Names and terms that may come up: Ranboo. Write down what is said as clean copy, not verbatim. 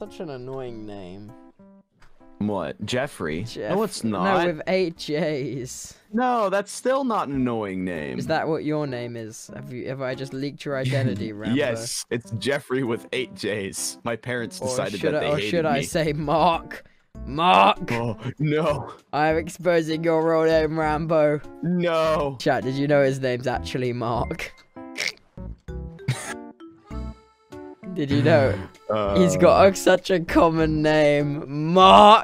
Such an annoying name. What? Jeffrey? No, it's not. No, with 8 J's. No, that's still not an annoying name. Is that what your name is? Have I just leaked your identity, Ranboo? Yes, it's Jeffrey with 8 J's. My parents decided that they hated me. Or should I say Mark? Mark! Oh, no. I'm exposing your real name, Ranboo. No. Chat, did you know his name's actually Mark? Did you know? He's got such a common name, Mark.